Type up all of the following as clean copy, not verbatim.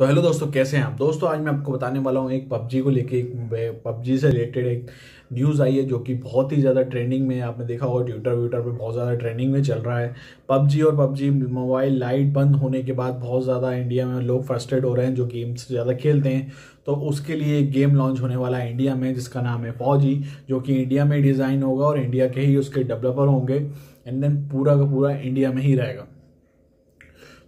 तो हेलो दोस्तों, कैसे हैं आप दोस्तों। आज मैं आपको बताने वाला हूं एक पबजी को लेके, एक पबजी से रिलेटेड एक न्यूज़ आई है जो कि बहुत ही ज़्यादा ट्रेंडिंग में है। आपने देखा होगा ट्विटर पे बहुत ज़्यादा ट्रेंडिंग में चल रहा है। पबजी और पबजी मोबाइल लाइट बंद होने के बाद बहुत ज़्यादा इंडिया में लोग फ्रस्ट्रेट हो रहे हैं जो गेम्स ज़्यादा खेलते हैं। तो उसके लिए एक गेम लॉन्च होने वाला है इंडिया में, जिसका नाम है फौजी, जो कि इंडिया में डिज़ाइन होगा और इंडिया के ही उसके डेवलपर होंगे एंड देन पूरा का पूरा इंडिया में ही रहेगा।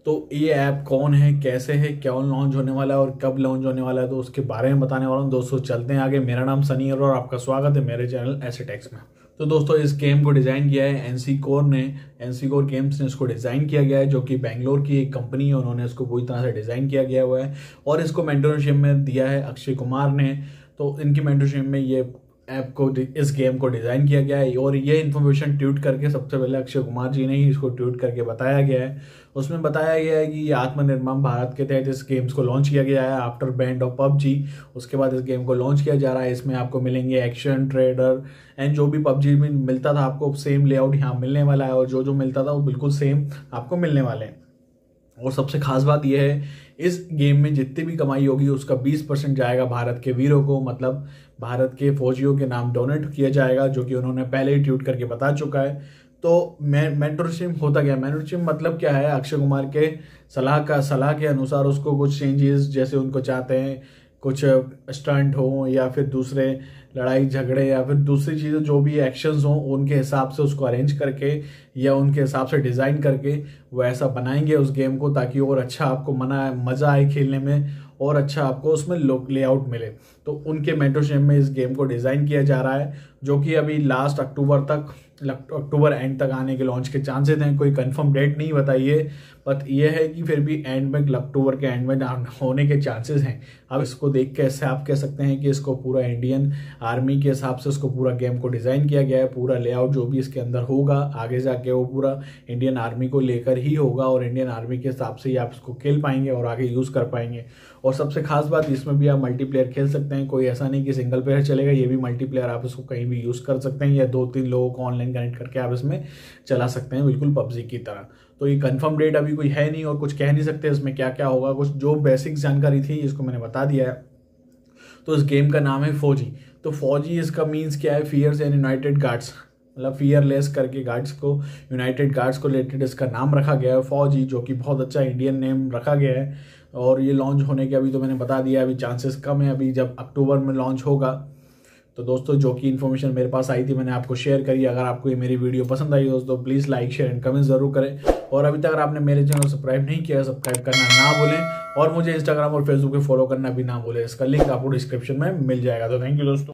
तो ये ऐप कौन है, कैसे है, क्या लॉन्च होने वाला है और कब लॉन्च होने वाला है, तो उसके बारे में बताने वाला हूँ। दोस्तों चलते हैं आगे। मेरा नाम सनी है और आपका स्वागत है मेरे चैनल एसेटेक्स में। तो दोस्तों इस गेम को डिज़ाइन किया है nCore गेम्स ने इसको डिज़ाइन किया गया है, जो कि बेंगलोर की एक कंपनी है। उन्होंने इसको पूरी तरह से डिज़ाइन किया गया हुआ है और इसको मेंटरशिप में दिया है अक्षय कुमार ने। तो इनकी मेंटरशिप में ये ऐप को, इस गेम को डिज़ाइन किया गया है और ये इन्फॉर्मेशन ट्वीट करके सबसे पहले अक्षय कुमार जी ने ही इसको ट्वीट करके बताया गया है। उसमें बताया गया है कि ये आत्मनिर्भर भारत के तहत इस गेम्स को लॉन्च किया गया है आफ्टर बैंड ऑफ पबजी। उसके बाद इस गेम को लॉन्च किया जा रहा है। इसमें आपको मिलेंगे एक्शन, ट्रेडर एंड जो भी पबजी में मिलता था आपको सेम लेआउट यहाँ मिलने वाला है और जो जो मिलता था वो बिल्कुल सेम आपको मिलने वाले हैं। और सबसे खास बात यह है इस गेम में जितनी भी कमाई होगी उसका 20% जाएगा भारत के वीरों को, मतलब भारत के फौजियों के नाम डोनेट किया जाएगा, जो कि उन्होंने पहले ही ट्वीट करके बता चुका है। तो मेंटरशिप होता क्या है, मेंटरशिप मतलब क्या है, अक्षय कुमार के सलाह के अनुसार उसको कुछ चेंजेस, जैसे उनको चाहते हैं कुछ स्टंट हो या फिर दूसरे लड़ाई झगड़े या फिर दूसरी चीज़ें जो भी एक्शंस हों उनके हिसाब से उसको अरेंज करके या उनके हिसाब से डिज़ाइन करके वो ऐसा बनाएंगे उस गेम को, ताकि और अच्छा आपको मज़ा आए खेलने में और अच्छा आपको उसमें लेआउट मिले। तो उनके मेंटरशिप में इस गेम को डिज़ाइन किया जा रहा है, जो कि अभी लास्ट अक्टूबर एंड तक आने के लॉन्च के चांसेस हैं। कोई कंफर्म डेट नहीं बताइए, बट ये है कि फिर भी एंड में, अक्टूबर के एंड में होने के चांसेस हैं। अब इसको देख के ऐसे आप कह सकते हैं कि इसको पूरा इंडियन आर्मी के हिसाब से उसको पूरा गेम को डिज़ाइन किया गया है। पूरा लेआउट जो भी इसके अंदर होगा आगे जाके वो पूरा इंडियन आर्मी को लेकर ही होगा और इंडियन आर्मी के हिसाब से ही आप इसको खेल पाएंगे और आगे यूज़ कर पाएंगे। और सबसे खास बात, इसमें भी आप मल्टीप्लेयर खेल सकते हैं। कोई ऐसा नहीं कि सिंगल प्लेयर चलेगा, ये भी मल्टीप्लेयर आप इसको कहीं भी यूज़ कर सकते हैं या 2-3 लोगों को ऑनलाइन कनेक्ट करके आप इसमें चला सकते हैं, बिल्कुल पबजी की तरह। तो ये कंफर्म डेट अभी कोई है नहीं और कुछ कह नहीं सकते इसमें क्या क्या होगा। कुछ जो बेसिक जानकारी थी इसको मैंने बता दिया है। तो इस गेम का नाम है फौजी। तो फौजी इसका मीन्स क्या है, फियर्स एंड यूनाइटेड गार्ड्स, मतलब फियरलेस करके गार्ड्स को, यूनाइटेड गार्ड्स को रिलेटेड इसका नाम रखा गया है फौजी, जो कि बहुत अच्छा इंडियन नेम रखा गया है। और ये लॉन्च होने के अभी तो मैंने बता दिया, अभी चांसेस कम है, अभी जब अक्टूबर में लॉन्च होगा। तो दोस्तों जो कि इन्फॉर्मेशन मेरे पास आई थी मैंने आपको शेयर करी। अगर आपको ये मेरी वीडियो पसंद आई दोस्तों, please like, share and comment ज़रूर करें। और अभी तक अगर आपने मेरे चैनल को सब्सक्राइब नहीं किया है, सब्सक्राइब करना ना भूलें और मुझे इंस्टाग्राम और फेसबुक पे फॉलो करना भी ना भूलें। इसका लिंक आपको डिस्क्रिप्शन में मिल जाएगा। तो थैंक यू दोस्तों।